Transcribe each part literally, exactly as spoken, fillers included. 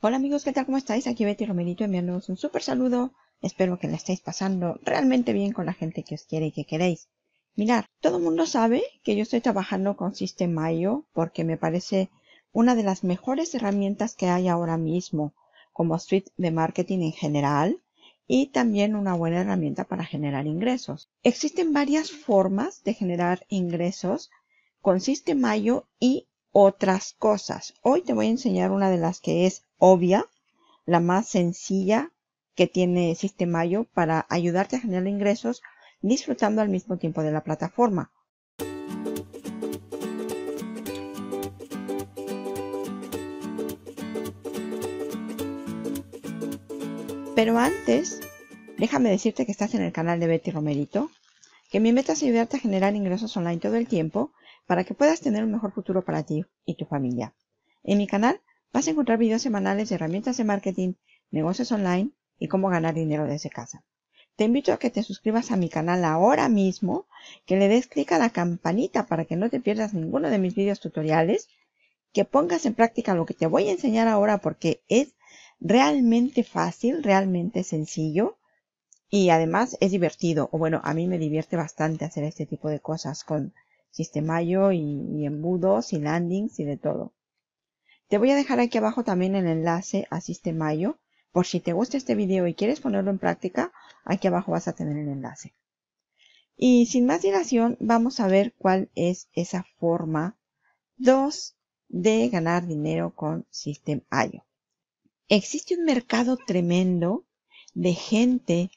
Hola amigos, ¿qué tal? ¿Cómo estáis? Aquí Betty Romerito enviándoos un súper saludo. Espero que la estéis pasando realmente bien con la gente que os quiere y que queréis. Mirad, todo el mundo sabe que yo estoy trabajando con Systeme punto i o porque me parece una de las mejores herramientas que hay ahora mismo como suite de marketing en general y también una buena herramienta para generar ingresos. Existen varias formas de generar ingresos con Systeme punto i o y otras cosas. Hoy te voy a enseñar una de las que es obvia, la más sencilla que tiene Systeme punto i o para ayudarte a generar ingresos disfrutando al mismo tiempo de la plataforma. Pero antes, déjame decirte que estás en el canal de Betty Romerito, que mi meta es ayudarte a generar ingresos online todo el tiempo para que puedas tener un mejor futuro para ti y tu familia. En mi canal vas a encontrar videos semanales de herramientas de marketing, negocios online y cómo ganar dinero desde casa. Te invito a que te suscribas a mi canal ahora mismo, que le des clic a la campanita para que no te pierdas ninguno de mis videos tutoriales, que pongas en práctica lo que te voy a enseñar ahora porque es realmente fácil, realmente sencillo y además es divertido. O bueno, a mí me divierte bastante hacer este tipo de cosas con Systeme punto i o y, y embudos y landings y de todo. Te voy a dejar aquí abajo también el enlace a Systeme punto i o por si te gusta este video y quieres ponerlo en práctica. Aquí abajo vas a tener el enlace. Y sin más dilación vamos a ver cuál es esa forma dos de ganar dinero con Systeme punto i o. Existe un mercado tremendo de gente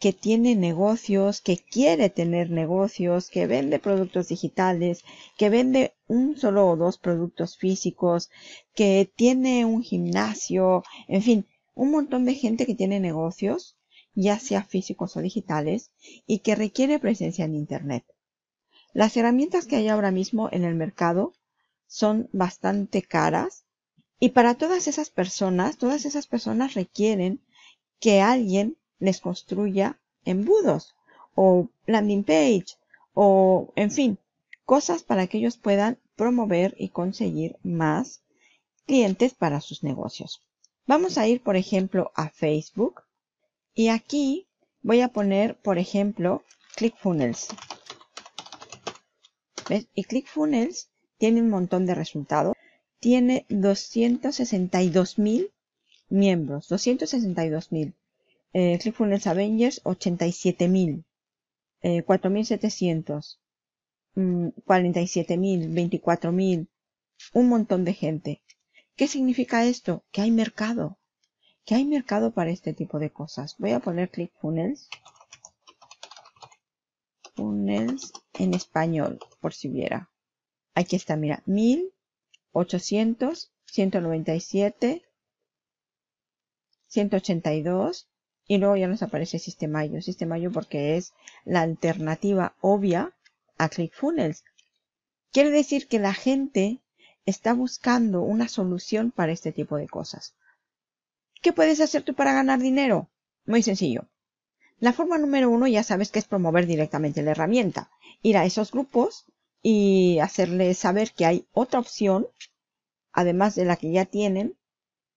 que tiene negocios, que quiere tener negocios, que vende productos digitales, que vende un solo o dos productos físicos, que tiene un gimnasio, en fin, un montón de gente que tiene negocios, ya sea físicos o digitales, y que requiere presencia en Internet. Las herramientas que hay ahora mismo en el mercado son bastante caras. Y para todas esas personas, todas esas personas requieren que alguien les construya embudos o landing page o, en fin, cosas para que ellos puedan promover y conseguir más clientes para sus negocios. Vamos a ir, por ejemplo, a Facebook y aquí voy a poner, por ejemplo, ClickFunnels. ¿Ves? Y ClickFunnels tiene un montón de resultados. Tiene doscientos sesenta y dos mil miembros, doscientos sesenta y dos mil. Eh, ClickFunnels Avengers, ochenta y siete mil, eh, cuatro mil setecientos, mm, cuarenta y siete mil, veinticuatro mil, un montón de gente. ¿Qué significa esto? Que hay mercado, que hay mercado para este tipo de cosas. Voy a poner ClickFunnels, funnels en español, por si viera. Aquí está, mira, mil. ochocientos, ciento noventa y siete, ciento ochenta y dos y luego ya nos aparece Systeme punto i o. Systeme punto i o porque es la alternativa obvia a ClickFunnels. Quiere decir que la gente está buscando una solución para este tipo de cosas. ¿Qué puedes hacer tú para ganar dinero? Muy sencillo. La forma número uno ya sabes que es promover directamente la herramienta. Ir a esos grupos y hacerles saber que hay otra opción, además de la que ya tienen,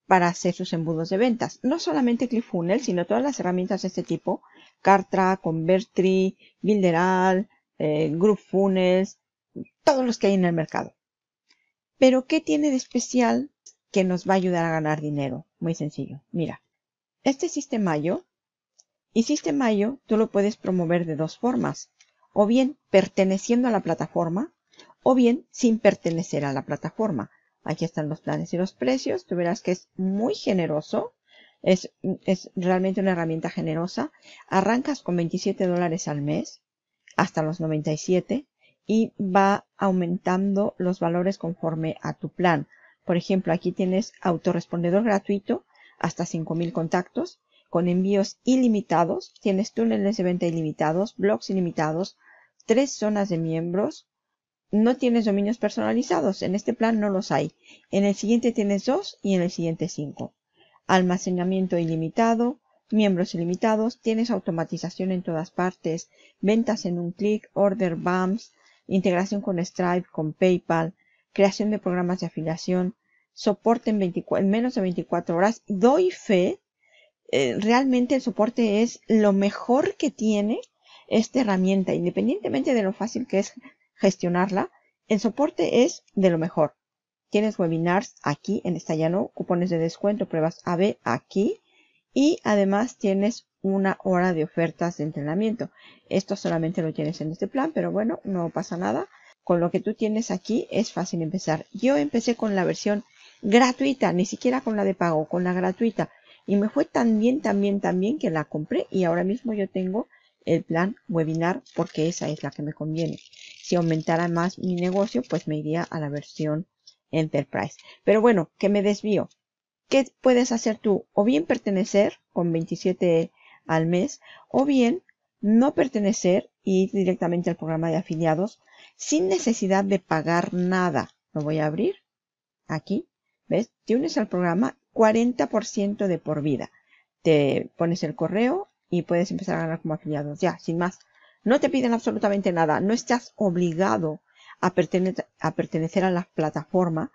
para hacer sus embudos de ventas. No solamente ClickFunnels, sino todas las herramientas de este tipo. Kartra, Convertri, Builderal, eh, GroupFunnels, todos los que hay en el mercado. Pero, ¿qué tiene de especial que nos va a ayudar a ganar dinero? Muy sencillo. Mira, este Systeme punto i o y Systeme punto i o tú lo puedes promover de dos formas. O bien perteneciendo a la plataforma, o bien sin pertenecer a la plataforma. Aquí están los planes y los precios. Tú verás que es muy generoso. Es, es realmente una herramienta generosa. Arrancas con veintisiete dólares al mes, hasta los noventa y siete, y va aumentando los valores conforme a tu plan. Por ejemplo, aquí tienes autorrespondedor gratuito, hasta cinco mil contactos, con envíos ilimitados, tienes túneles de venta ilimitados, blogs ilimitados, tres zonas de miembros, no tienes dominios personalizados, en este plan no los hay, en el siguiente tienes dos y en el siguiente cinco. Almacenamiento ilimitado, miembros ilimitados, tienes automatización en todas partes, ventas en un clic, order bumps, integración con Stripe, con PayPal, creación de programas de afiliación, soporte en, veinticuatro, en menos de veinticuatro horas. Doy fe, eh, realmente el soporte es lo mejor que tiene esta herramienta. Independientemente de lo fácil que es gestionarla, el soporte es de lo mejor. Tienes webinars aquí en castellano, cupones de descuento, pruebas A B aquí. Y además tienes una hora de ofertas de entrenamiento. Esto solamente lo tienes en este plan, pero bueno, no pasa nada. Con lo que tú tienes aquí es fácil empezar. Yo empecé con la versión gratuita, ni siquiera con la de pago, con la gratuita. Y me fue tan bien, tan bien, tan bien que la compré. Y ahora mismo yo tengo el plan webinar porque esa es la que me conviene. Si aumentara más mi negocio, pues me iría a la versión Enterprise. Pero bueno, que me desvío. ¿Qué puedes hacer tú? O bien pertenecer con veintisiete al mes, o bien no pertenecer y ir directamente al programa de afiliados sin necesidad de pagar nada. Lo voy a abrir aquí. ¿Ves? Te unes al programa, cuarenta por ciento de por vida. Te pones el correo y puedes empezar a ganar como afiliados. Ya, sin más. No te piden absolutamente nada. No estás obligado A, pertene a pertenecer a la plataforma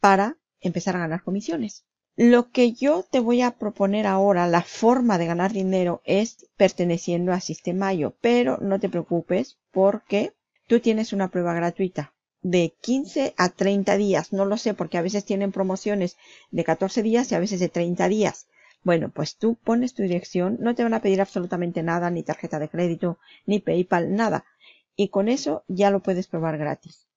para empezar a ganar comisiones. Lo que yo te voy a proponer ahora, la forma de ganar dinero, es perteneciendo a Systeme punto i o. Pero no te preocupes porque tú tienes una prueba gratuita de quince a treinta días. No lo sé porque a veces tienen promociones de catorce días y a veces de treinta días. Bueno, pues tú pones tu dirección. No te van a pedir absolutamente nada, ni tarjeta de crédito, ni PayPal, nada. Y con eso ya lo puedes probar gratis.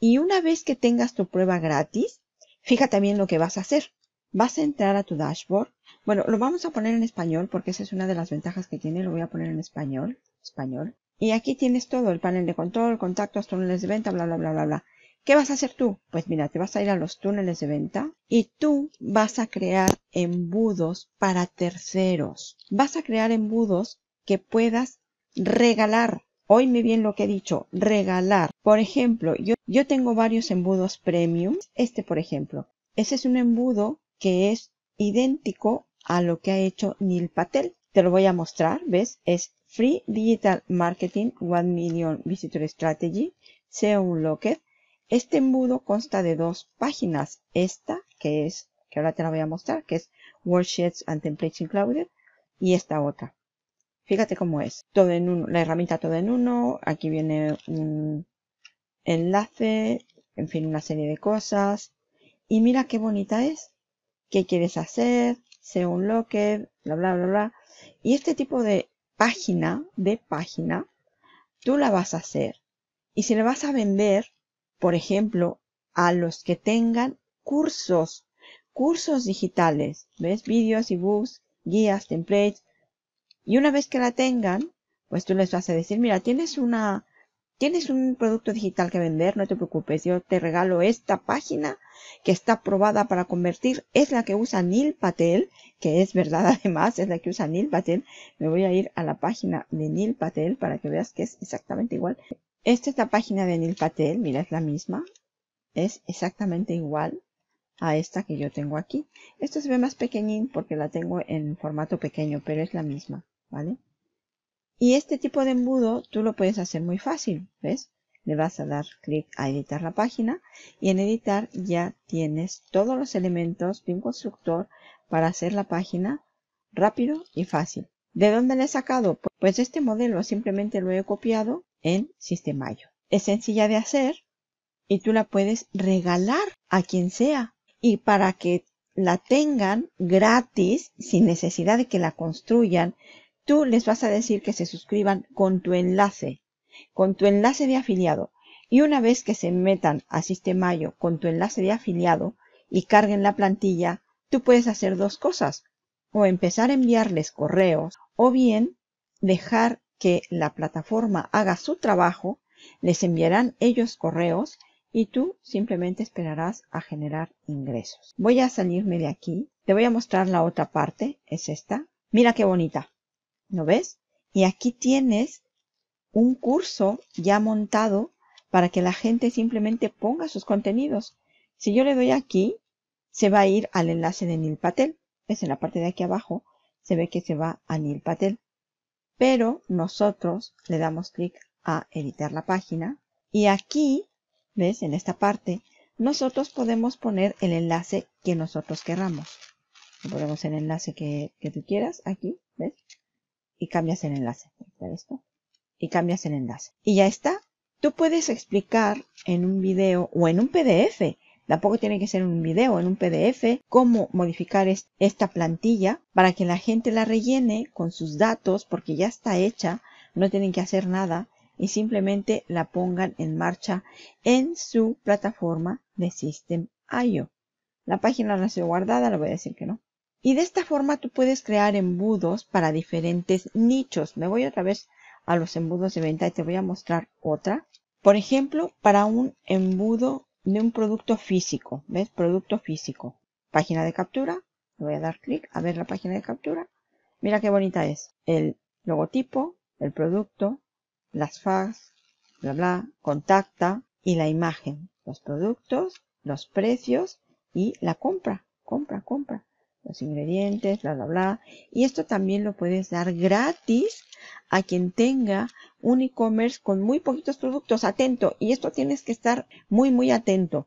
Y una vez que tengas tu prueba gratis, fíjate bien lo que vas a hacer. Vas a entrar a tu dashboard. Bueno, lo vamos a poner en español porque esa es una de las ventajas que tiene. Lo voy a poner en español. Español. Y aquí tienes todo. El panel de control, contactos, túneles de venta, bla, bla, bla, bla, bla. ¿Qué vas a hacer tú? Pues mira, te vas a ir a los túneles de venta y tú vas a crear embudos para terceros. Vas a crear embudos que puedas regalar. Oíme bien lo que he dicho, regalar. Por ejemplo, yo, yo tengo varios embudos premium. Este, por ejemplo, ese es un embudo que es idéntico a lo que ha hecho Neil Patel. Te lo voy a mostrar, ¿ves? Es Free Digital Marketing, one million Visitor Strategy, S E O Unlocked. Este embudo consta de dos páginas. Esta, que es, que ahora te la voy a mostrar, que es Worksheets and Templates Included, y esta otra. Fíjate cómo es. Todo en uno, la herramienta todo en uno. Aquí viene un enlace. En fin, una serie de cosas. Y mira qué bonita es. ¿Qué quieres hacer? S E O Unlocked, bla, bla, bla, bla. Y este tipo de página, de página, tú la vas a hacer. Y se la vas a vender, por ejemplo, a los que tengan cursos. Cursos digitales. ¿Ves? Vídeos, ebooks, guías, templates. Y una vez que la tengan, pues tú les vas a decir, mira, tienes una, tienes un producto digital que vender, no te preocupes, yo te regalo esta página que está probada para convertir, es la que usa Neil Patel, que es verdad además, es la que usa Neil Patel. Me voy a ir a la página de Neil Patel para que veas que es exactamente igual. Esta es la página de Neil Patel, mira, es la misma, es exactamente igual a esta que yo tengo aquí. Esto se ve más pequeñín porque la tengo en formato pequeño, pero es la misma. ¿Vale? Y este tipo de embudo tú lo puedes hacer muy fácil, ¿ves? Le vas a dar clic a editar la página y en editar ya tienes todos los elementos de un constructor para hacer la página rápido y fácil. ¿De dónde le he sacado? Pues este modelo simplemente lo he copiado en Systeme punto i o. Es sencilla de hacer y tú la puedes regalar a quien sea y para que la tengan gratis sin necesidad de que la construyan. Tú les vas a decir que se suscriban con tu enlace, con tu enlace de afiliado. Y una vez que se metan a Systeme punto i o con tu enlace de afiliado y carguen la plantilla, tú puedes hacer dos cosas. O empezar a enviarles correos, o bien dejar que la plataforma haga su trabajo, les enviarán ellos correos y tú simplemente esperarás a generar ingresos. Voy a salirme de aquí. Te voy a mostrar la otra parte, es esta. Mira qué bonita. ¿Lo ves? Y aquí tienes un curso ya montado para que la gente simplemente ponga sus contenidos. Si yo le doy aquí, se va a ir al enlace de Neil Patel. ¿Ves? En la parte de aquí abajo se ve que se va a Neil Patel. Pero nosotros le damos clic a editar la página. Y aquí, ¿ves? En esta parte nosotros podemos poner el enlace que nosotros querramos. Ponemos el enlace que, que tú quieras aquí, ¿ves? Y cambias el enlace. Esto. Y cambias el enlace. Y ya está. Tú puedes explicar en un video o en un P D F. Tampoco tiene que ser un video, en un P D F, cómo modificar esta plantilla para que la gente la rellene con sus datos, porque ya está hecha, no tienen que hacer nada y simplemente la pongan en marcha en su plataforma de Systeme punto i o. La página la tengo guardada, le voy a decir que no. Y de esta forma tú puedes crear embudos para diferentes nichos. Me voy otra vez a los embudos de venta y te voy a mostrar otra. Por ejemplo, para un embudo de un producto físico, ¿ves? Producto físico. Página de captura. Le voy a dar clic a ver la página de captura. Mira qué bonita es. El logotipo, el producto, las fax, bla, bla, contacta y la imagen. Los productos, los precios y la compra. Compra, compra. Los ingredientes, bla, bla, bla. Y esto también lo puedes dar gratis a quien tenga un e-commerce con muy poquitos productos. Atento, y esto tienes que estar muy muy atento.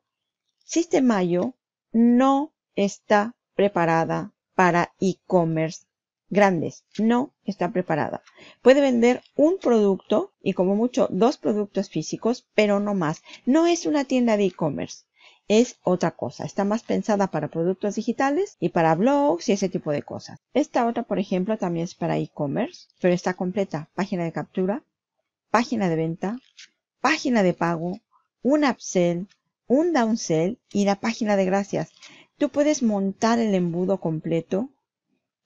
Systeme punto i o no está preparada para e-commerce grandes, no está preparada. Puede vender un producto y como mucho dos productos físicos, pero no más. No es una tienda de e-commerce, es otra cosa. Está más pensada para productos digitales y para blogs y ese tipo de cosas. Esta otra, por ejemplo, también es para e-commerce, pero está completa. Página de captura, página de venta, página de pago, un upsell, un downsell y la página de gracias. Tú puedes montar el embudo completo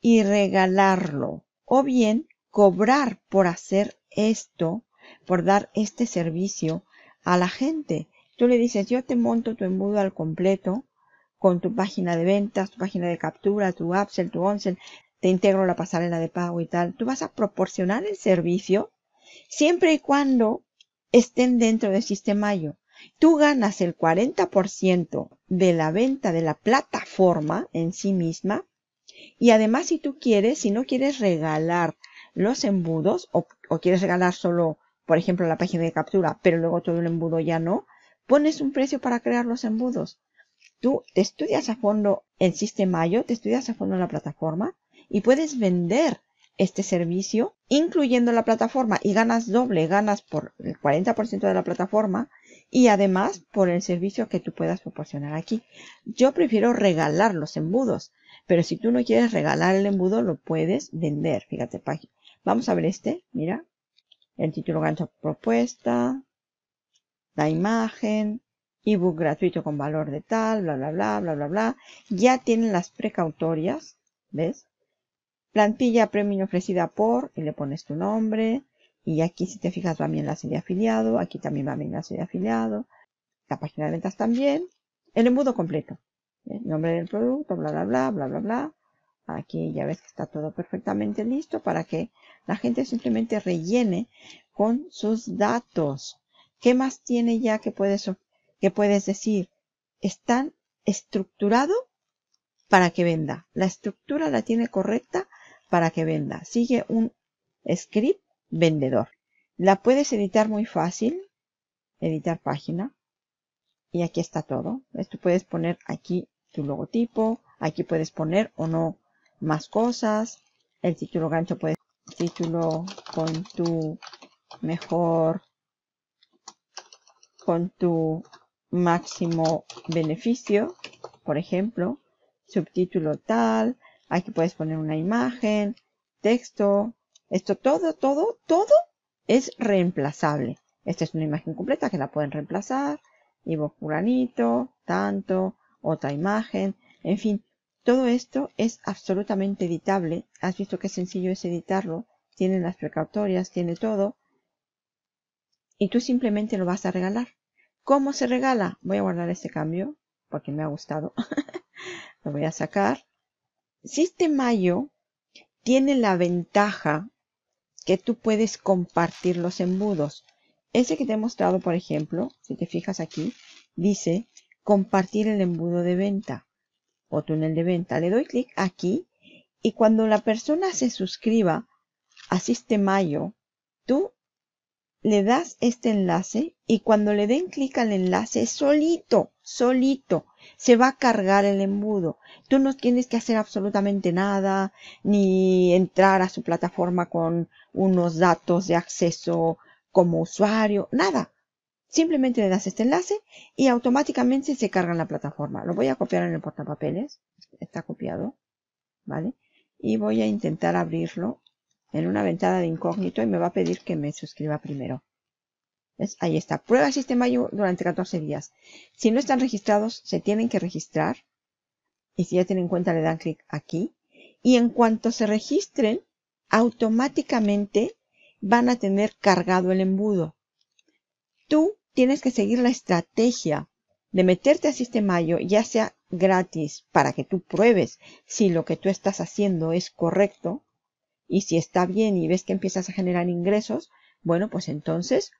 y regalarlo o bien cobrar por hacer esto, por dar este servicio a la gente. Tú le dices, yo te monto tu embudo al completo con tu página de ventas, tu página de captura, tu upsell, tu onsell, te integro la pasarela de pago y tal. Tú vas a proporcionar el servicio siempre y cuando estén dentro del Systeme punto i o. Tú ganas el cuarenta por ciento de la venta de la plataforma en sí misma y además si tú quieres, si no quieres regalar los embudos o, o quieres regalar solo, por ejemplo, la página de captura, pero luego todo el embudo ya no, pones un precio para crear los embudos. Tú te estudias a fondo el Systeme punto i o, te estudias a fondo la plataforma y puedes vender este servicio incluyendo la plataforma y ganas doble, ganas por el cuarenta por ciento de la plataforma y además por el servicio que tú puedas proporcionar aquí. Yo prefiero regalar los embudos, pero si tú no quieres regalar el embudo lo puedes vender. Fíjate, página. Vamos a ver este, mira, el título gancho propuesta, la imagen, ebook gratuito con valor de tal, bla, bla, bla, bla, bla, bla. Ya tienen las precautorias, ¿ves? Plantilla premium ofrecida por, y le pones tu nombre. Y aquí si te fijas va mi enlace de afiliado, aquí también va mi enlace de afiliado. La página de ventas también. El embudo completo. ¿Ves? Nombre del producto, bla, bla, bla, bla, bla, bla. Aquí ya ves que está todo perfectamente listo para que la gente simplemente rellene con sus datos. ¿Qué más tiene ya que puedes, que puedes decir? Están estructurado para que venda. La estructura la tiene correcta para que venda. Sigue un script vendedor. La puedes editar muy fácil. Editar página. Y aquí está todo. ¿Ves? Tú puedes poner aquí tu logotipo. Aquí puedes poner o no más cosas. El título gancho puede ser título con tu mejor... con tu máximo beneficio, por ejemplo, subtítulo tal, aquí puedes poner una imagen, texto, esto todo, todo, todo es reemplazable. Esta es una imagen completa que la pueden reemplazar, y vos fulanito, tanto, otra imagen, en fin, todo esto es absolutamente editable. Has visto qué sencillo es editarlo, tienen las precautorias, tiene todo. Y tú simplemente lo vas a regalar. ¿Cómo se regala? Voy a guardar este cambio porque me ha gustado. Lo voy a sacar. Systeme punto i o tiene la ventaja que tú puedes compartir los embudos. Ese que te he mostrado, por ejemplo, si te fijas aquí, dice compartir el embudo de venta o túnel de venta. Le doy clic aquí y cuando la persona se suscriba a Systeme punto i o, tú le das este enlace y cuando le den clic al enlace, solito, solito, se va a cargar el embudo. Tú no tienes que hacer absolutamente nada, ni entrar a su plataforma con unos datos de acceso como usuario, nada. Simplemente le das este enlace y automáticamente se carga en la plataforma. Lo voy a copiar en el portapapeles. Está copiado, ¿vale? Y voy a intentar abrirlo en una ventana de incógnito y me va a pedir que me suscriba primero. ¿Ves? Ahí está. Prueba el Systeme punto i o durante catorce días. Si no están registrados, se tienen que registrar. Y si ya tienen cuenta, le dan clic aquí. Y en cuanto se registren, automáticamente van a tener cargado el embudo. Tú tienes que seguir la estrategia de meterte a Systeme punto i o, ya sea gratis, para que tú pruebes si lo que tú estás haciendo es correcto. Y si está bien y ves que empiezas a generar ingresos, bueno, pues entonces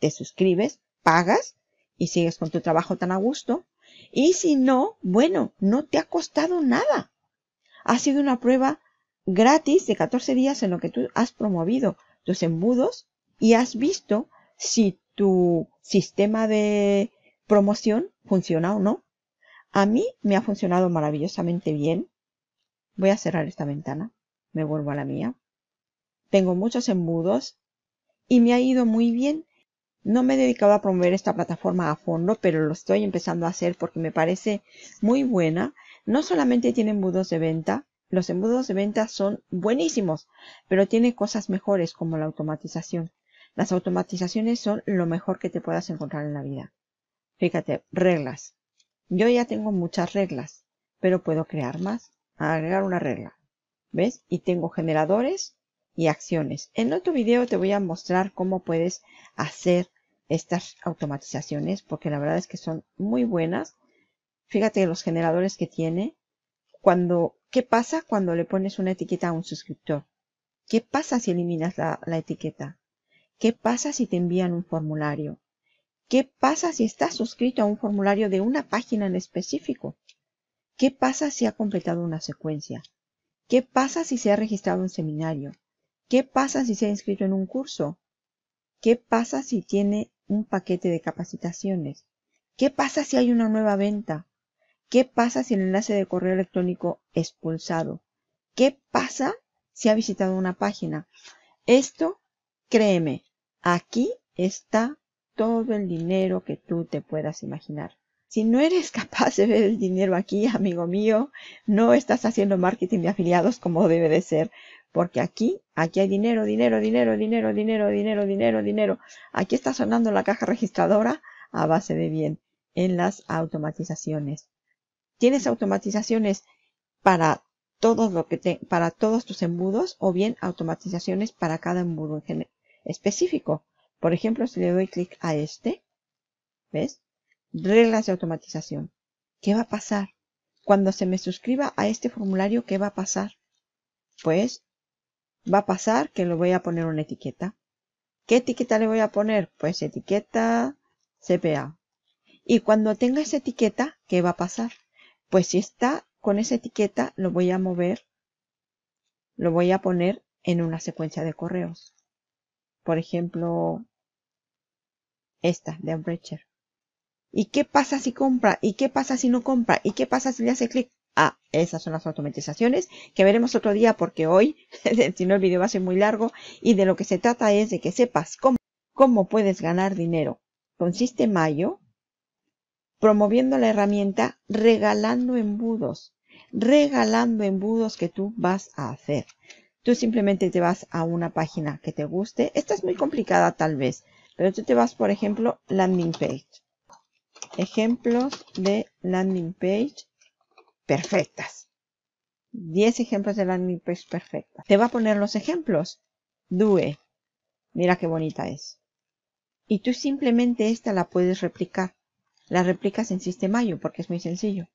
te suscribes, pagas y sigues con tu trabajo tan a gusto. Y si no, bueno, no te ha costado nada. Ha sido una prueba gratis de catorce días en lo que tú has promovido tus embudos y has visto si tu sistema de promoción funciona o no. A mí me ha funcionado maravillosamente bien. Voy a cerrar esta ventana. Me vuelvo a la mía. Tengo muchos embudos y me ha ido muy bien. No me he dedicado a promover esta plataforma a fondo, pero lo estoy empezando a hacer porque me parece muy buena. No solamente tiene embudos de venta. Los embudos de venta son buenísimos, pero tiene cosas mejores como la automatización. Las automatizaciones son lo mejor que te puedas encontrar en la vida. Fíjate, reglas. Yo ya tengo muchas reglas, pero puedo crear más. Agregar una regla. ¿Ves? Y tengo generadores y acciones. En otro video te voy a mostrar cómo puedes hacer estas automatizaciones, porque la verdad es que son muy buenas. Fíjate los generadores que tiene. Cuando, ¿qué pasa cuando le pones una etiqueta a un suscriptor? ¿Qué pasa si eliminas la, la etiqueta? ¿Qué pasa si te envían un formulario? ¿Qué pasa si estás suscrito a un formulario de una página en específico? ¿Qué pasa si ha completado una secuencia? ¿Qué pasa si se ha registrado en un seminario? ¿Qué pasa si se ha inscrito en un curso? ¿Qué pasa si tiene un paquete de capacitaciones? ¿Qué pasa si hay una nueva venta? ¿Qué pasa si el enlace de correo electrónico es pulsado? ¿Qué pasa si ha visitado una página? Esto, créeme, aquí está todo el dinero que tú te puedas imaginar. Si no eres capaz de ver el dinero aquí, amigo mío, no estás haciendo marketing de afiliados como debe de ser. Porque aquí, aquí hay dinero, dinero, dinero, dinero, dinero, dinero, dinero, dinero. Aquí está sonando la caja registradora a base de bien en las automatizaciones. Tienes automatizaciones para todo lo que te, para todos tus embudos o bien automatizaciones para cada embudo específico. Por ejemplo, si le doy clic a este, ¿ves? Reglas de automatización. ¿Qué va a pasar? Cuando se me suscriba a este formulario, ¿qué va a pasar? Pues va a pasar que le voy a poner una etiqueta. ¿Qué etiqueta le voy a poner? Pues etiqueta C P A. Y cuando tenga esa etiqueta, ¿qué va a pasar? Pues si está con esa etiqueta, lo voy a mover, lo voy a poner en una secuencia de correos. Por ejemplo, esta de Breacher. ¿Y qué pasa si compra? ¿Y qué pasa si no compra? ¿Y qué pasa si le hace clic? Ah, esas son las automatizaciones que veremos otro día porque hoy, si no el video va a ser muy largo, y de lo que se trata es de que sepas cómo, cómo puedes ganar dinero con Systeme punto i o, promoviendo la herramienta, regalando embudos, regalando embudos que tú vas a hacer. Tú simplemente te vas a una página que te guste. Esta es muy complicada tal vez, pero tú te vas, por ejemplo, landing page. Ejemplos de landing page perfectas. diez ejemplos de landing page perfectas. Te va a poner los ejemplos. D U E. Mira qué bonita es. Y tú simplemente esta la puedes replicar. La replicas en Systeme punto i o porque es muy sencillo.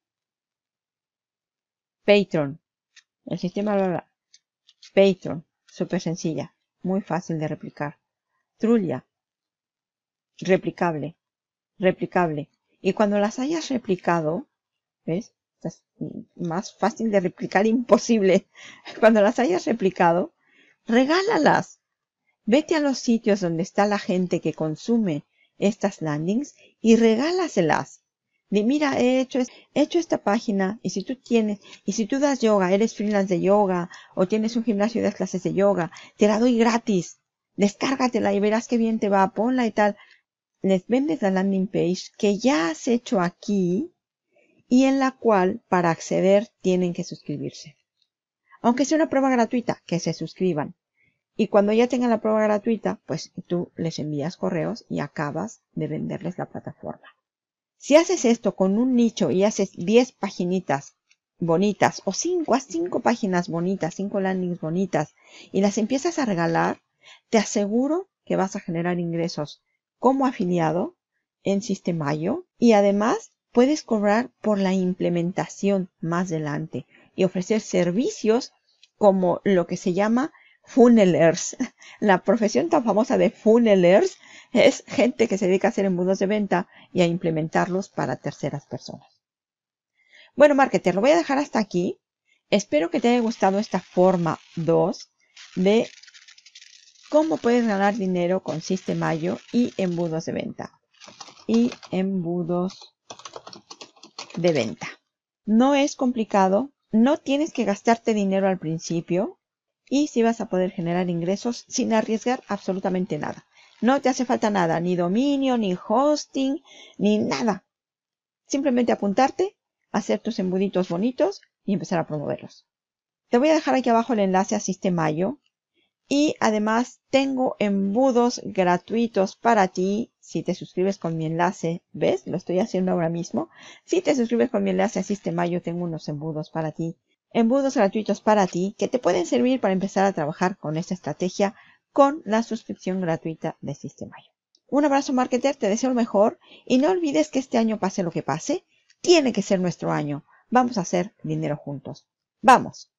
Patreon. El sistema... Patreon. Súper sencilla. Muy fácil de replicar. Trulia. Replicable. Replicable. Y cuando las hayas replicado, ¿ves? Es más fácil de replicar, imposible. Cuando las hayas replicado, regálalas. Vete a los sitios donde está la gente que consume estas landings y regálaselas. Di, mira, he hecho, he hecho esta página y si tú tienes, y si tú das yoga, eres freelance de yoga o tienes un gimnasio y das clases de yoga, te la doy gratis. Descárgatela y verás qué bien te va, ponla y tal. Les vendes la landing page que ya has hecho aquí y en la cual para acceder tienen que suscribirse. Aunque sea una prueba gratuita, que se suscriban. Y cuando ya tengan la prueba gratuita, pues tú les envías correos y acabas de venderles la plataforma. Si haces esto con un nicho y haces diez paginitas bonitas o cinco a cinco páginas bonitas, cinco landings bonitas y las empiezas a regalar, te aseguro que vas a generar ingresos como afiliado en Systeme punto i o y además puedes cobrar por la implementación más adelante y ofrecer servicios como lo que se llama funnelers. La profesión tan famosa de funnelers es gente que se dedica a hacer embudos de venta y a implementarlos para terceras personas. Bueno, marketer, lo voy a dejar hasta aquí. Espero que te haya gustado esta forma dos de cómo puedes ganar dinero con Systeme punto i o y embudos de venta. Y embudos de venta. No es complicado. No tienes que gastarte dinero al principio. Y si vas a poder generar ingresos sin arriesgar absolutamente nada. No te hace falta nada, ni dominio, ni hosting, ni nada. Simplemente apuntarte, hacer tus embuditos bonitos y empezar a promoverlos. Te voy a dejar aquí abajo el enlace a Systeme punto i o. Y además tengo embudos gratuitos para ti si te suscribes con mi enlace. ¿Ves? Lo estoy haciendo ahora mismo. Si te suscribes con mi enlace a Systeme punto i o tengo unos embudos para ti. Embudos gratuitos para ti que te pueden servir para empezar a trabajar con esta estrategia con la suscripción gratuita de Systeme punto i o. Un abrazo, marketer. Te deseo lo mejor. Y no olvides que este año, pase lo que pase, tiene que ser nuestro año. Vamos a hacer dinero juntos. ¡Vamos!